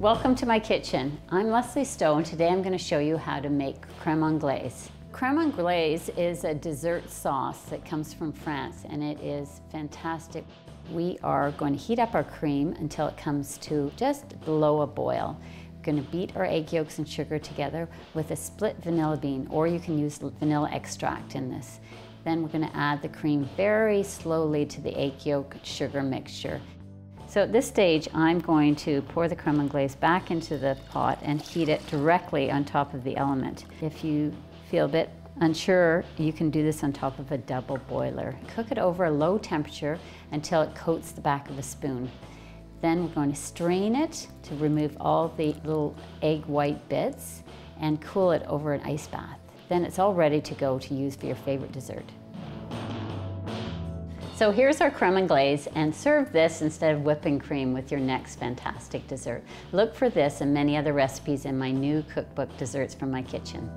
Welcome to my kitchen. I'm Lesley Stowe and today I'm going to show you how to make crème anglaise. Crème anglaise is a dessert sauce that comes from France and it is fantastic. We are going to heat up our cream until it comes to just below a boil. We're going to beat our egg yolks and sugar together with a split vanilla bean, or you can use vanilla extract in this. Then we're going to add the cream very slowly to the egg yolk sugar mixture. So at this stage, I'm going to pour the crème anglaise back into the pot and heat it directly on top of the element. If you feel a bit unsure, you can do this on top of a double boiler. Cook it over a low temperature until it coats the back of a spoon. Then we're going to strain it to remove all the little egg white bits and cool it over an ice bath. Then it's all ready to go to use for your favorite dessert. So here's our crème anglaise, and serve this instead of whipping cream with your next fantastic dessert. Look for this and many other recipes in my new cookbook, Desserts from My Kitchen.